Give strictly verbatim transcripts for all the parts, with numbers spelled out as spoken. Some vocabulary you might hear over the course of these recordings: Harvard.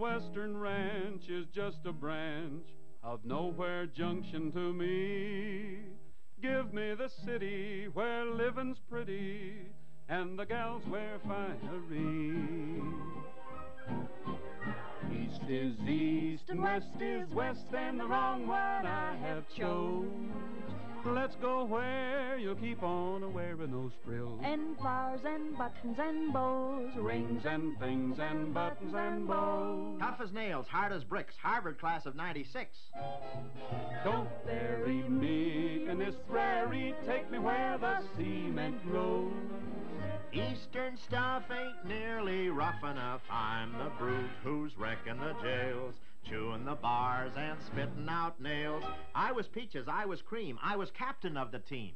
western ranch is just a branch of Nowhere Junction to me. Give me the city where living's pretty and the gals wear fiery. East is east and west is west, and the wrong one I have chose. Let's go where you'll keep on a-wearing those frills, and flowers and buttons and bows, rings and things and buttons and bows. Tough as nails, hard as bricks, Harvard class of ninety-six. Don't bury me in this prairie, take me where the cement grows. Eastern stuff ain't nearly rough enough. I'm the brute who's wrecking the jails, chewing the bars and spitting out nails. I was peaches, I was cream, I was captain of the team.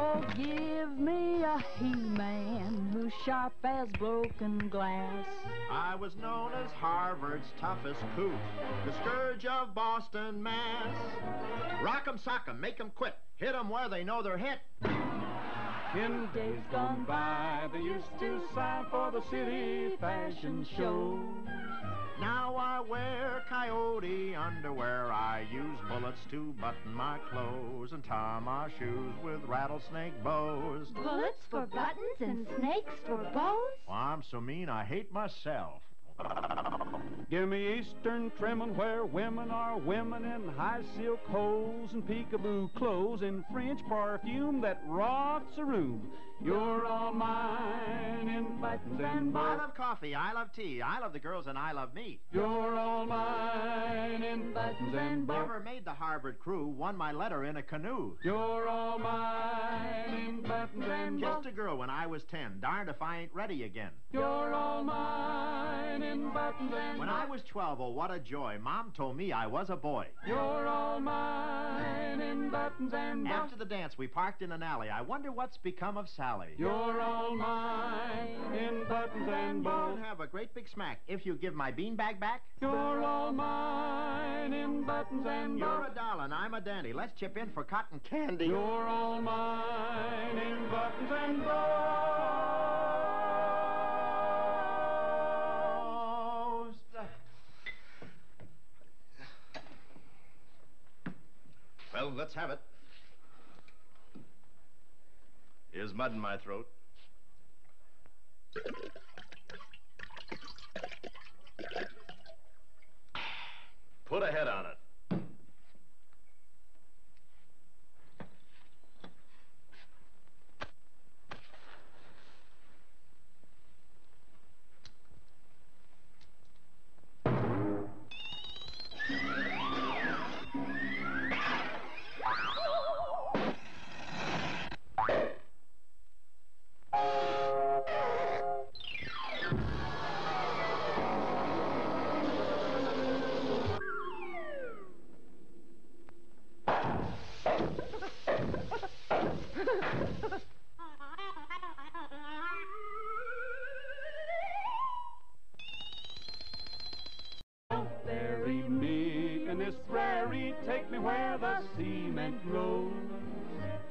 Oh, give me a he-man who's sharp as broken glass. I was known as Harvard's toughest coot, the scourge of Boston, Mass. Rock 'em, sock 'em, make 'em quit, hit 'em where they know they're hit. In days gone by, they used to sigh for the city fashion show. Now I wear coyote underwear, I use bullets to button my clothes and tie my shoes with rattlesnake bows. Bullets for buttons and snakes for bows? Well, I'm so mean I hate myself. Give me eastern trimmin' where women are women, in high silk hose and peekaboo clothes, and French perfume that rots a room. You're all mine in buttons and bows. I love coffee, I love tea, I love the girls and I love me. You're all mine in buttons and bows. Never made the Harvard crew, won my letter in a canoe. You're all mine in buttons and bows. Kissed a girl when I was ten, darned if I ain't ready again. You're all mine in buttons and bows. When I was twelve, oh what a joy, Mom told me I was a boy. You're all mine in buttons and bows. After the dance we parked in an alley, I wonder what's become of Sally. You're all mine in buttons and bows. You'll have a great big smack if you give my beanbag back. You're all mine in buttons and bows. You're a darling, I'm a dandy. Let's chip in for cotton candy. You're all mine in buttons and bows. Well, let's have it. There's mud in my throat. Put a head on it. Don't bury me in this prairie, take me where the cement grows.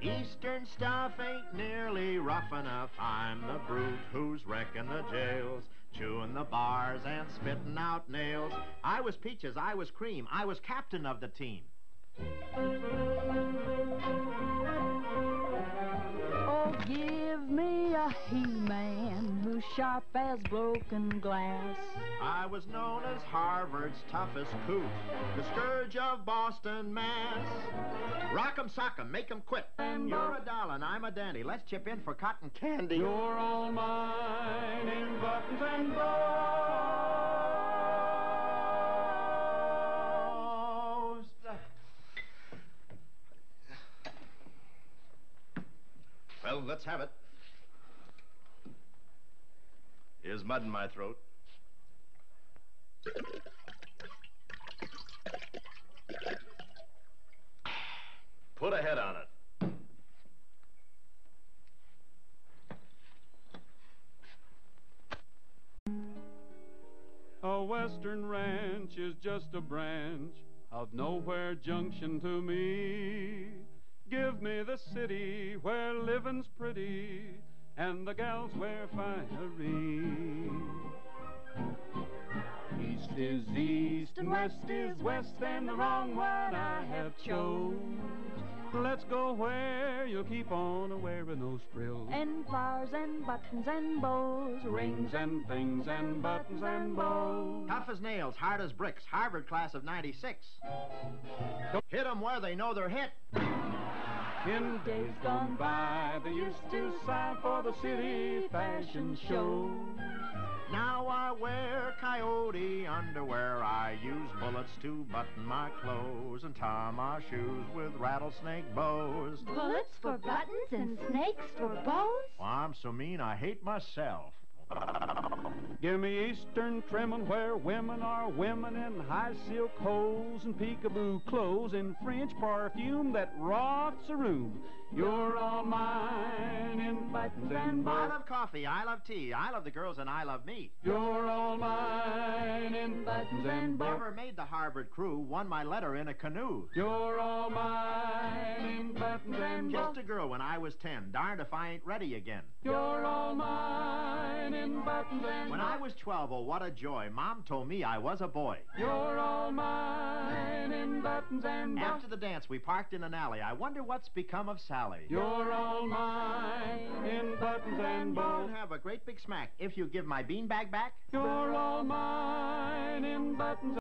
Eastern stuff ain't nearly rough enough. I'm the brute who's wrecking the jails, chewing the bars and spitting out nails. I was peaches, I was cream, I was captain of the team. Give me a he-man who's sharp as broken glass. I was known as Harvard's toughest coot, the scourge of Boston, Mass. Rock 'em, sock 'em, make 'em quit. And you're a darling, I'm a dandy. Let's chip in for cotton candy. You're all mine in buttons and bows. Well, let's have it. There's mud in my throat. Put a head on it. A western ranch is just a branch of Nowhere Junction to me. Give me the city where living's pretty and the gals wear finery. East is east and west is west, and the wrong one I have chose. Let's go where you'll keep on a-wearing those frills, and flowers and buttons and bows, rings and things and buttons and bows. Tough as nails, hard as bricks, Harvard class of ninety-six. Hit 'em where they know they're hit. In days gone by, they used to sigh for the city fashion show. Now I wear coyote underwear, I use bullets to button my clothes and tie my shoes with rattlesnake bows. Bullets for buttons and snakes for bows? Well, I'm so mean I hate myself. Give me eastern trimmin' where women are women, in high silk hose and peekaboo clothes, and French perfume that rots a room. You're all mine in buttons and bows. I love coffee, I love tea, I love the girls and I love me. You're all mine in buttons and bows. Never made the Harvard crew, won my letter in a canoe. You're all mine in buttons and bows. Kissed a girl when I was ten, darned if I ain't ready again. You're all mine in buttons and bows. When I was twelve, oh what a joy, Mom told me I was a boy. You're all mine in buttons and bows. After the dance we parked in an alley, I wonder what's become of Sally. You're all mine in buttons and bows. You'll have a great big smack if you give my beanbag back. You're all mine in buttons and